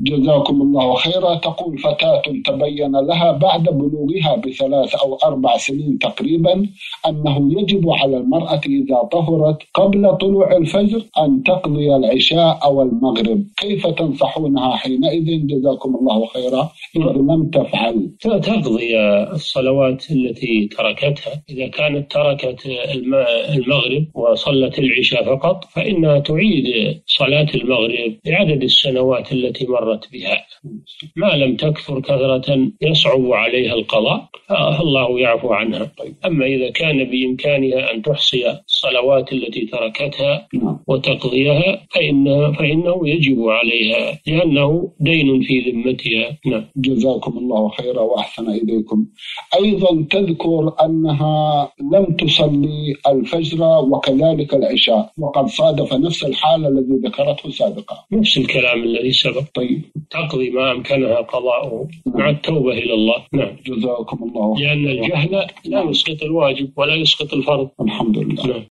جزاكم الله خيرا. تقول فتاة تبين لها بعد بلوغها ب3 أو 4 سنين تقريبا أنه يجب على المرأة إذا طهرت قبل طلوع الفجر أن تقضي العشاء أو المغرب، كيف تنصحونها حينئذ؟ جزاكم الله خيرا. إذا لم تفعل تقضي الصلوات التي تركتها، إذا كانت تركت المغرب وصلت العشاء فقط فإنها تعيد صلاة المغرب بعدد السنوات التي مرت بها، ما لم تكثر كثرة يصعب عليها القضاء فالله يعفو عنها. أما إذا كان بإمكانها أن تحصي الصلوات التي تركتها وتقضيها فإنه يجب عليها لأنه دين في ذمتها. جزاكم الله خيرا وأحسن إليكم. أيضا تذكر أنها لم تصلي الفجر وكذلك العشاء وقد صادف نفس الحالة الذي ذكرته سابقا، نفس الكلام الذي سبق. طيب تقضي ما أمكنها قضاؤه مع التوبة إلى الله. جزاكم الله. لأن الجهل لا يسقط الواجب ولا يسقط الفرض. الحمد لله.